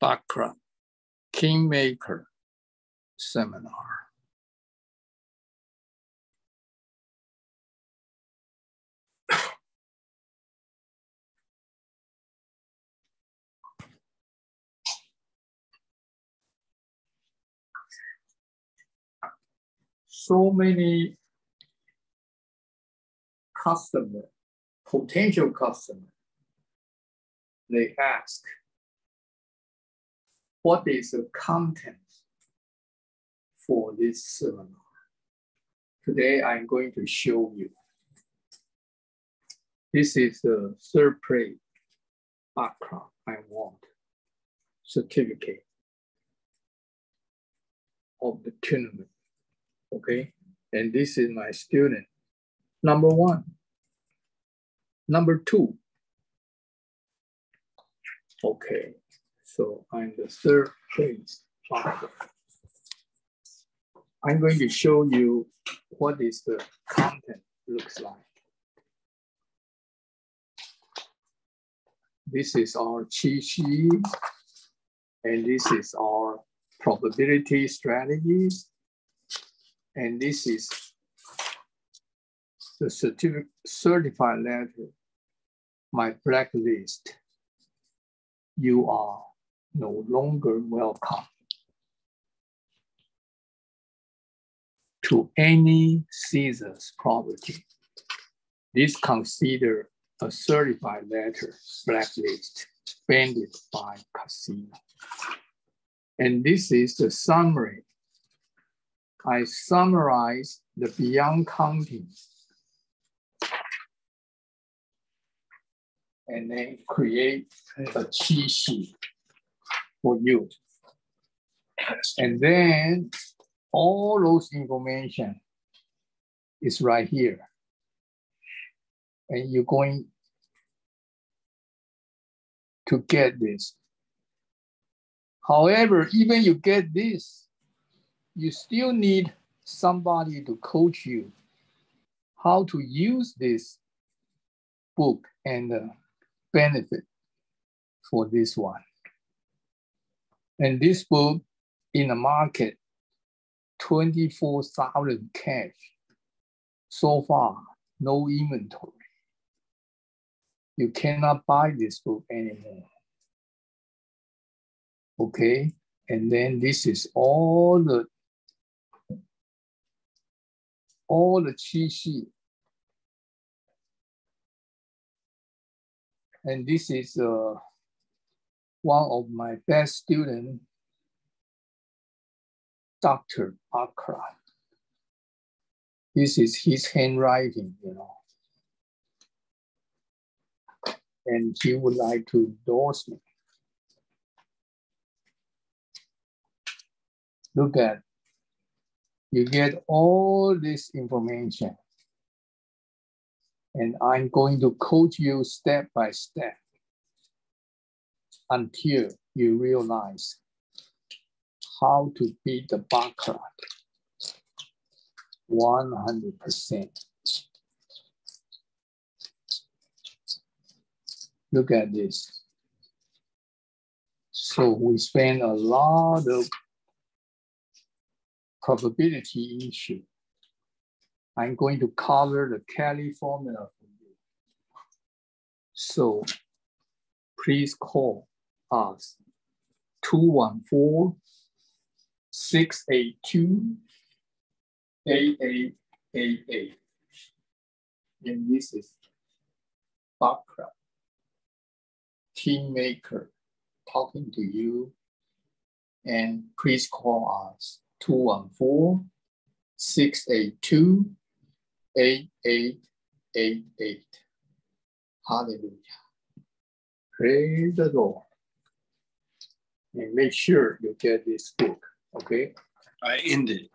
Baccarat Kingmaker Seminar. So many customers, potential customers, they ask, what is the content for this seminar? Today, I'm going to show you. This is the third place Akara I want certificate of the tournament, okay? And this is my student, number one. Number two, okay. So I'm the third place. I'm going to show you what is the content looks like. This is our cheat sheet, and this is our probability strategies, and this is the certified letter, my blacklist. You are no longer welcome to any Caesar's property. This considered a certified letter blacklist banned by casino. And this is the summary. I summarize the beyond counting and then create a cheat sheet for you. And then all those information is right here. And you're going to get this. However, even you get this, you still need somebody to coach you how to use this book and benefit for this one. And this book in the market, 24,000 cash. So far, no inventory. You cannot buy this book anymore. Okay, and then this is all the cheat sheet. And this is one of my best students, Dr. Akara. This is his handwriting, you know. And he would like to endorse me. Look at, you get all this information. And I'm going to coach you step by step until you realize how to beat the Baccarat 100%. Look at this. So we spend a lot of probability issue. I'm going to cover the Kelly formula for you. So please call us 214-682-8888. And this is Baccarat Kingmaker talking to you and please call us 214-682-8888. Hallelujah. Praise the Lord. And make sure you get this book, okay? I ended.